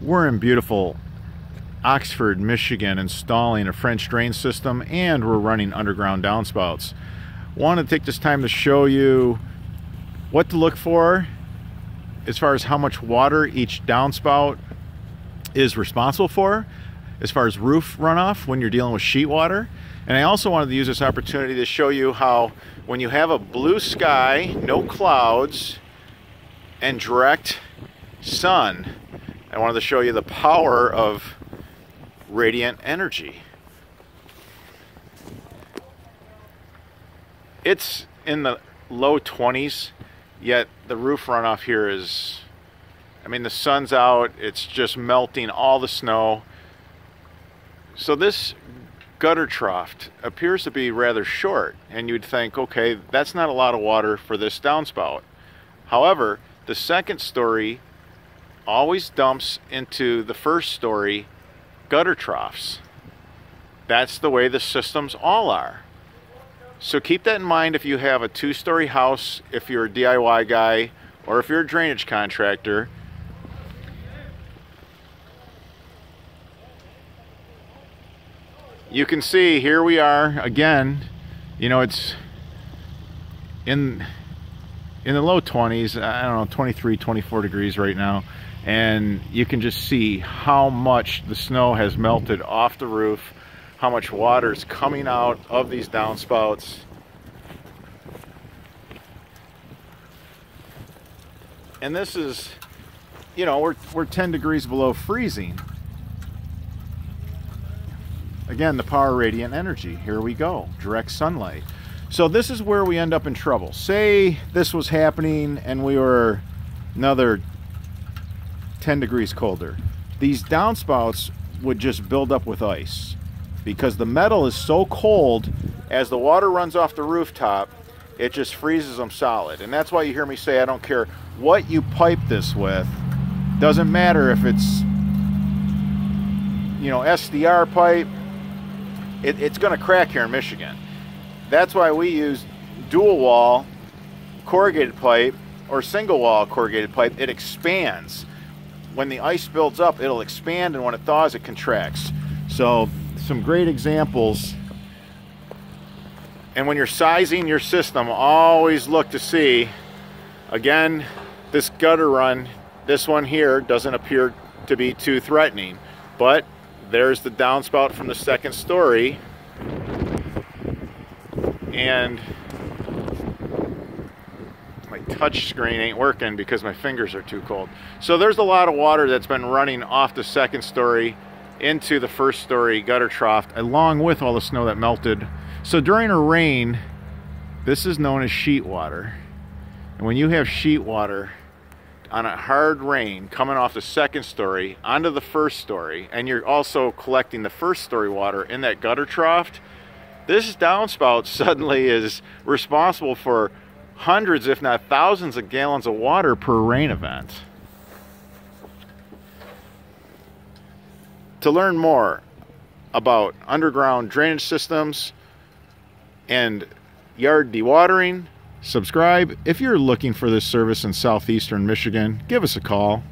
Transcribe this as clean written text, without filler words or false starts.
We're in beautiful Oxford, Michigan, installing a French drain system, and we're running underground downspouts. Want to take this time to show you what to look for as far as how much water each downspout is responsible for, as far as roof runoff when you're dealing with sheet water. And I also wanted to use this opportunity to show you how, when you have a blue sky, no clouds, and direct sun, I wanted to show you the power of radiant energy. It's in the low 20s, yet the roof runoff here is, I mean, the sun's out, it's just melting all the snow. So this gutter trough appears to be rather short, and you'd think, okay, that's not a lot of water for this downspout. However, the second story always dumps into the first story gutter troughs. That's the way the systems all are. So keep that in mind if you have a two-story house, if you're a DIY guy, or if you're a drainage contractor. You can see here we are again, you know, it's in the low 20s, I don't know, 23, 24 degrees right now, and you can just see how much the snow has melted off the roof, how much water is coming out of these downspouts. And this is, you know, we're 10 degrees below freezing. Again, the power of radiant energy. Here we go, direct sunlight. So this is where we end up in trouble. Say this was happening and we were another 10 degrees colder. These downspouts would just build up with ice, because the metal is so cold, as the water runs off the rooftop, it just freezes them solid. And that's why you hear me say, I don't care what you pipe this with. Doesn't matter if it's, you know, SDR pipe, it's gonna crack here in Michigan. That's why we use dual wall corrugated pipe or single wall corrugated pipe. It expands. When the ice builds up, it'll expand, and when it thaws, it contracts. So some great examples. And when you're sizing your system, always look to see, again, this gutter run, this one here doesn't appear to be too threatening, but there's the downspout from the second story. And my touch screen ain't working because my fingers are too cold. So there's a lot of water that's been running off the second story into the first story gutter trough, along with all the snow that melted. So during a rain, this is known as sheet water. And when you have sheet water on a hard rain coming off the second story onto the first story, and you're also collecting the first story water in that gutter trough, this downspout suddenly is responsible for hundreds, if not thousands, of gallons of water per rain event. To learn more about underground drainage systems and yard dewatering, subscribe. If you're looking for this service in southeastern Michigan, give us a call.